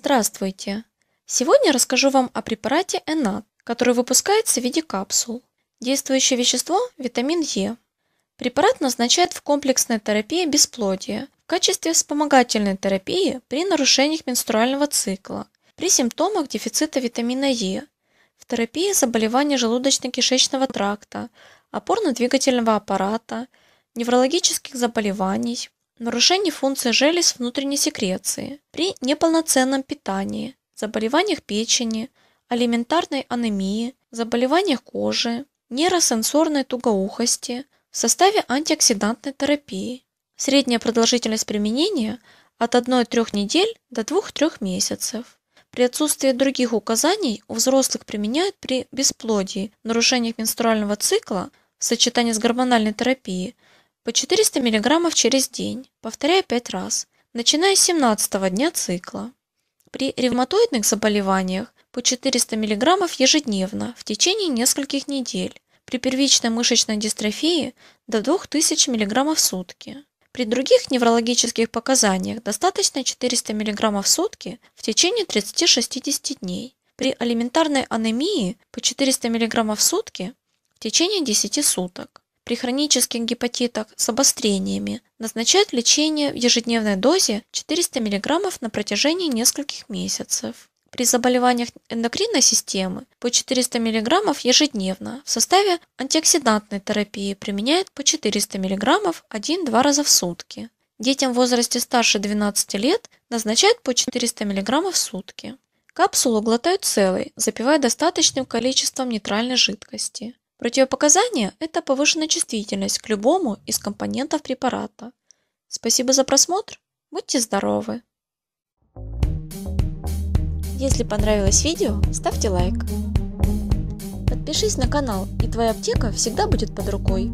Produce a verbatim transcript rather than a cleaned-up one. Здравствуйте! Сегодня расскажу вам о препарате Энат, который выпускается в виде капсул. Действующее вещество – витамин Е. Препарат назначают в комплексной терапии бесплодия в качестве вспомогательной терапии при нарушениях менструального цикла, при симптомах дефицита витамина Е, в терапии заболеваний желудочно-кишечного тракта, опорно-двигательного аппарата, неврологических заболеваний, нарушений функции желез внутренней секреции, при неполноценном питании, заболеваниях печени, алиментарной анемии, заболеваниях кожи, нейросенсорной тугоухости, в составе антиоксидантной терапии. Средняя продолжительность применения от одной-трёх недель до двух-трёх месяцев. При отсутствии других указаний у взрослых применяют при бесплодии, нарушениях менструального цикла в сочетании с гормональной терапией по четыреста миллиграммов через день, повторяя пять раз, начиная с семнадцатого дня цикла. При ревматоидных заболеваниях по четыреста миллиграммов ежедневно в течение нескольких недель, при первичной мышечной дистрофии до двух тысяч миллиграммов в сутки. При других неврологических показаниях достаточно четыреста миллиграммов в сутки в течение тридцати-шестидесяти дней, при алиментарной анемии по четыреста миллиграммов в сутки в течение десяти суток. При хронических гепатитах с обострениями назначают лечение в ежедневной дозе четыреста миллиграммов на протяжении нескольких месяцев. При заболеваниях эндокринной системы по четыреста миллиграммов ежедневно в составе антиоксидантной терапии применяют по четыреста миллиграммов один-два раза в сутки. Детям в возрасте старше двенадцати лет назначают по четыреста миллиграммов в сутки. Капсулу глотают целой, запивая достаточным количеством нейтральной жидкости. Противопоказания – это повышенная чувствительность к любому из компонентов препарата. Спасибо за просмотр. Будьте здоровы! Если понравилось видео, ставьте лайк. Подпишись на канал, и твоя аптека всегда будет под рукой.